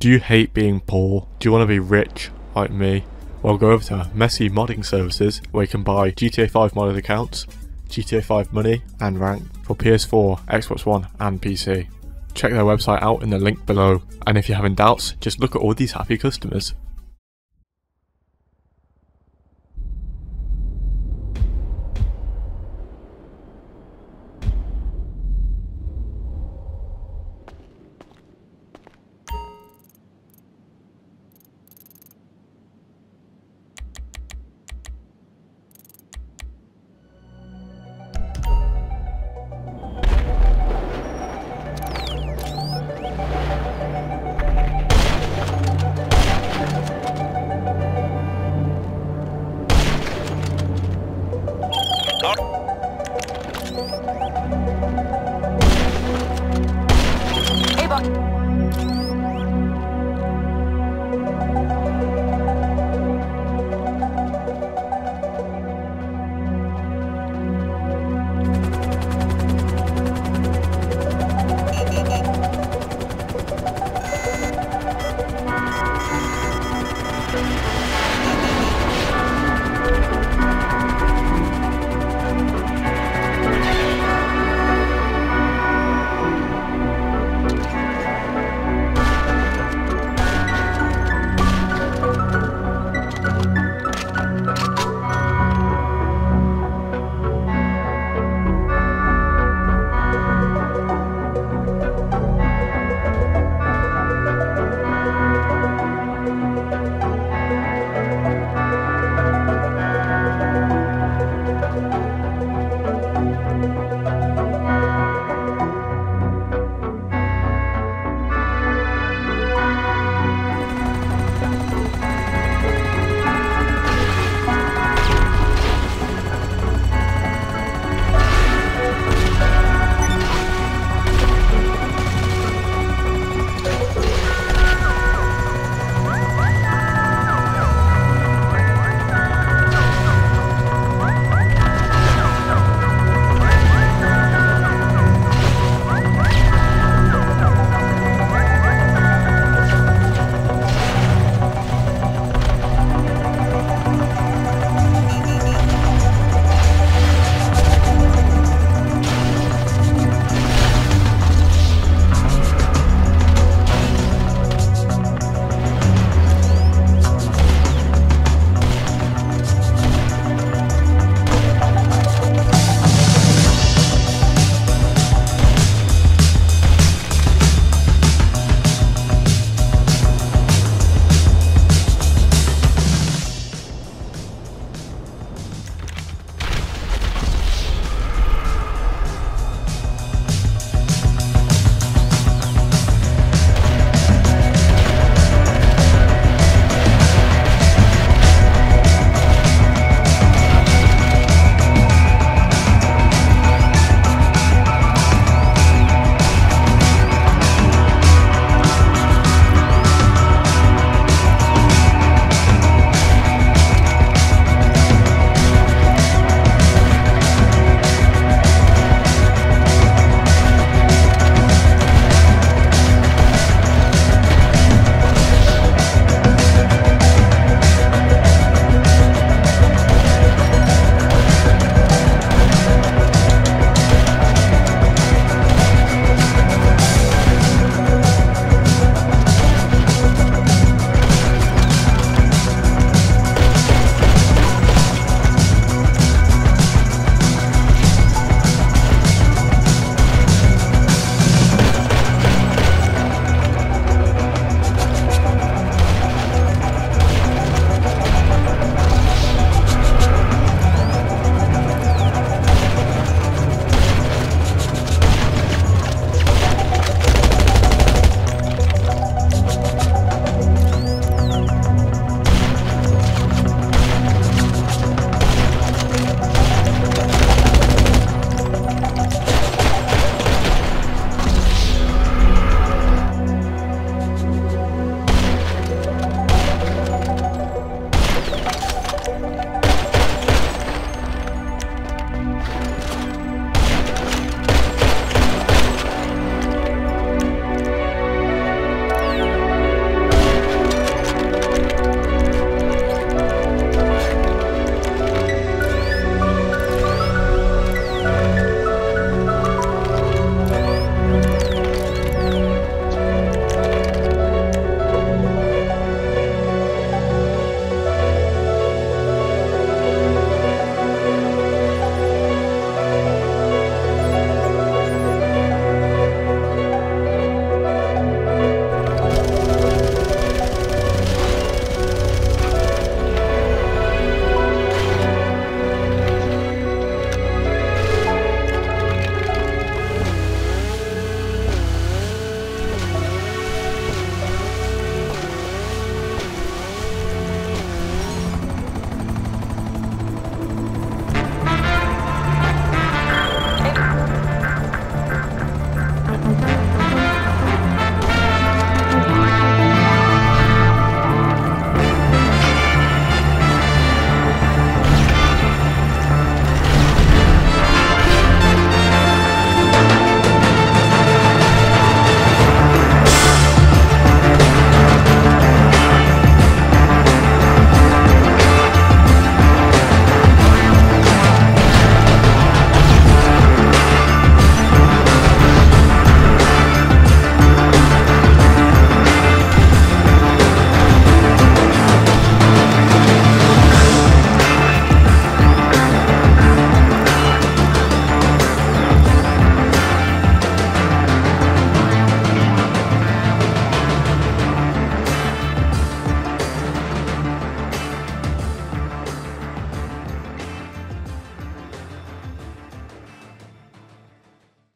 Do you hate being poor? Do you want to be rich like me? Well, go over to Messy Modding Services, where you can buy GTA 5 modded accounts, GTA 5 money and rank for PS4, Xbox One and PC. Check their website out in the link below, and if you're having doubts, just look at all these happy customers.